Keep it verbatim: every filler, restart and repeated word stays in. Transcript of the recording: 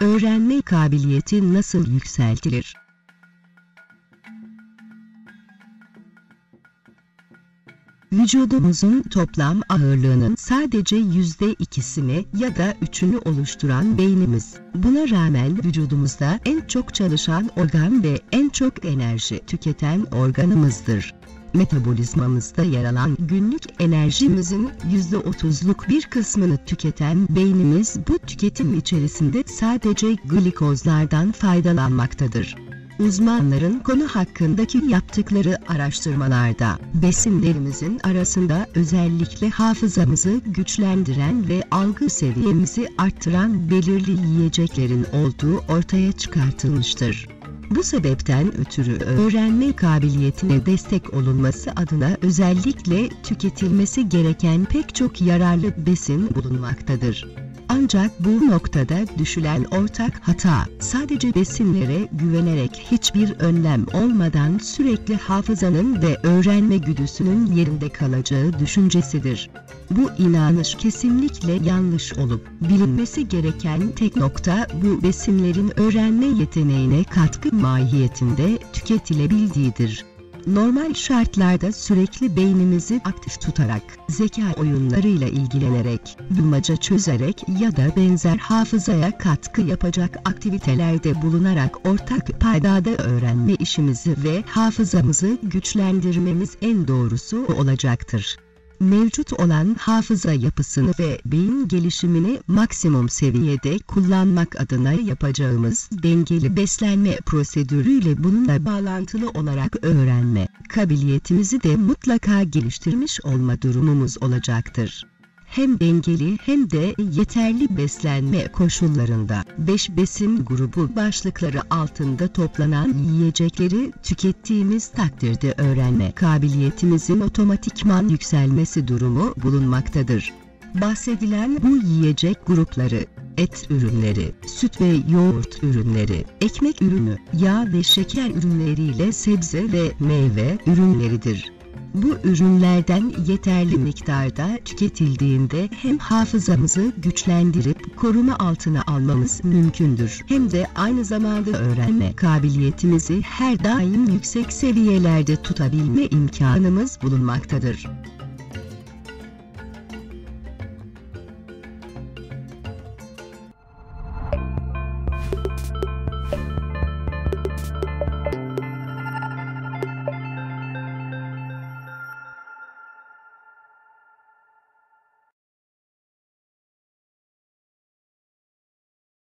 Öğrenme kabiliyeti nasıl yükseltilir? Vücudumuzun toplam ağırlığının sadece yüzde ikisini ya da üçünü oluşturan beynimiz, buna rağmen vücudumuzda en çok çalışan organ ve en çok enerji tüketen organımızdır. Metabolizmamızda yer alan günlük enerjimizin yüzde otuzluk bir kısmını tüketen beynimiz bu tüketim içerisinde sadece glikozlardan faydalanmaktadır. Uzmanların konu hakkındaki yaptıkları araştırmalarda, besinlerimizin arasında özellikle hafızamızı güçlendiren ve algı seviyemizi arttıran belirli yiyeceklerin olduğu ortaya çıkartılmıştır. Bu sebepten ötürü öğrenme kabiliyetine destek olunması adına özellikle tüketilmesi gereken pek çok yararlı besin bulunmaktadır. Ancak bu noktada düşülen ortak hata, sadece besinlere güvenerek hiçbir önlem olmadan sürekli hafızanın ve öğrenme güdüsünün yerinde kalacağı düşüncesidir. Bu inanış kesinlikle yanlış olup, bilinmesi gereken tek nokta bu besinlerin öğrenme yeteneğine katkı mahiyetinde tüketilebildiğidir. Normal şartlarda sürekli beynimizi aktif tutarak, zeka oyunlarıyla ilgilenerek, bulmaca çözerek ya da benzer hafızaya katkı yapacak aktivitelerde bulunarak ortak paydada öğrenme işimizi ve hafızamızı güçlendirmemiz en doğrusu olacaktır. Mevcut olan hafıza yapısını ve beyin gelişimini maksimum seviyede kullanmak adına yapacağımız dengeli beslenme prosedürüyle bununla bağlantılı olarak öğrenme kabiliyetimizi de mutlaka geliştirmiş olma durumumuz olacaktır. Hem dengeli hem de yeterli beslenme koşullarında beş besin grubu başlıkları altında toplanan yiyecekleri tükettiğimiz takdirde öğrenme kabiliyetimizin otomatikman yükselmesi durumu bulunmaktadır. Bahsedilen bu yiyecek grupları, et ürünleri, süt ve yoğurt ürünleri, ekmek ürünü, yağ ve şeker ürünleriyle sebze ve meyve ürünleridir. Bu ürünlerden yeterli miktarda tüketildiğinde hem hafızamızı güçlendirip koruma altına almamız mümkündür, hem de aynı zamanda öğrenme kabiliyetimizi her daim yüksek seviyelerde tutabilme imkanımız bulunmaktadır.